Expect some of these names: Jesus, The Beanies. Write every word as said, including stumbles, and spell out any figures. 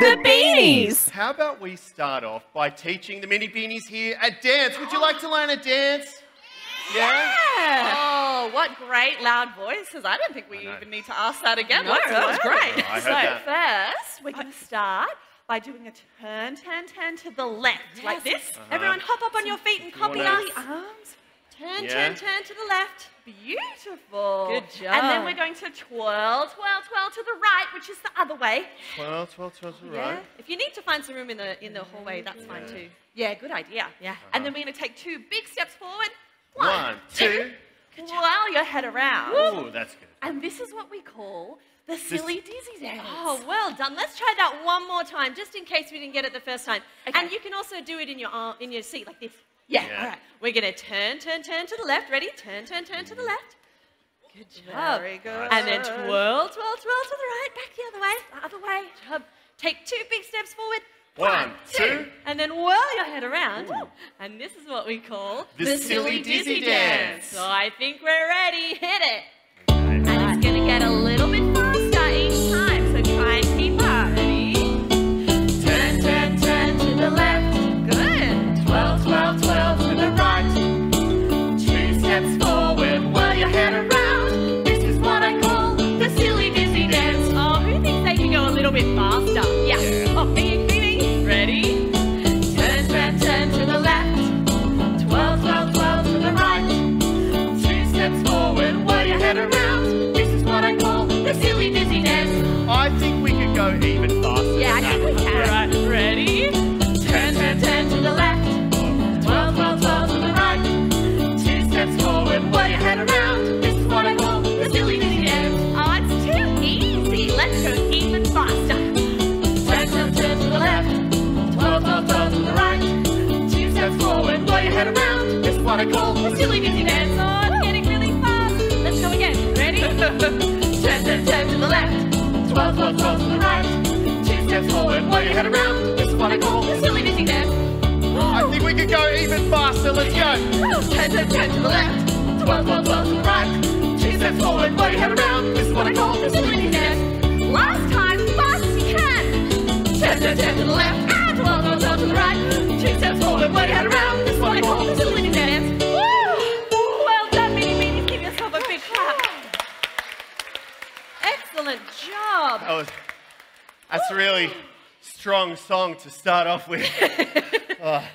The Beanies. How about we start off by teaching the mini Beanies here a dance? Would you like to learn a dance? Yeah. yeah. Oh, what great loud voices. I don't think we even need to ask that again. No, that was great. No, so that. first, we're going to start by doing a turn, turn, turn to the left, yes. like this. Uh-huh. Everyone hop up on so your feet and you copy us. The arms. Turn, yeah. turn, turn to the left. Beautiful. Good job. And then we're going to twirl, twirl, twirl to the right, which is the other way. Twirl, twirl, twirl to the yeah. right. If you need to find some room in the in the hallway, that's yeah. fine too. Yeah, good idea. Yeah. Uh-huh. And then we're going to take two big steps forward. One, One two. two. Twirl your head around. Ooh, that's good. And this is what we call the Silly Dizzy Dance. Oh, well done. Let's try that one more time, just in case we didn't get it the first time. Okay. And you can also do it in your arm, in your seat like this. Yeah, yeah. All right. We're going to turn, turn, turn to the left. Ready? Turn, turn, turn to the left. Good job. Very good. And then twirl, twirl, twirl to the right. Back the other way. The other way. Good job. Take two big steps forward. One, two. And then whirl your head around. Ooh. And this is what we call the, the Silly Dizzy, Dizzy Dance. So I think we're ready. Hit it. And it's going to get a little bit faster each time. So try and keep up. Ready? Turn, turn, turn to the left. Good. Twirl, twirl, twirl to the right. Two steps forward. Whirl your head around. This is what I call the Silly Dizzy Dance. Oh, who thinks they can go a little bit faster? Yeah. yeah. Oh, are you kidding? Ready? Turn, turn, turn to the left. Twirl, twirl, twirl to the right. Two steps forward, whirl your head around. This is what I call the Silly Dizzy Dance. I think we could go even faster. Yeah, I think we can. Alright, ready? Turn, turn, turn to the left. Twirl, twirl, twirl to the right. Two steps forward, whirl your head around. This is what I call the Silly Dizzy Dance. Oh, it's too easy. Let's go even faster. Turn, turn, turn to the left. Twirl, twirl, twirl to the right. Two steps forward, whirl your head around. This is what I call the Silly Dizzy Dance. Oh, it's getting really fast. Let's go again. Ready? Turn, turn, turn to the left. Twirl, twirl, twirl to the right. Two steps forward, whirl your head around. This is what I call the Silly Dizzy Dance. I think we could go even faster. Let's go. Turn, turn, turn to the left. Twirl, twirl, twirl to the right. Two steps forward, whirl your head around. This is what I call the Silly Dizzy Dance. Last time, fast as you can. Turn, turn, turn to the left. Twirl, twirl, twirl to the right. Two steps forward, whirl your head around. This is what I call the Silly Dizzy Dance. Woo! Well done, mini Beanies. Give yourself a big clap. Excellent job. That was, that's Woo. a really strong song to start off with. oh.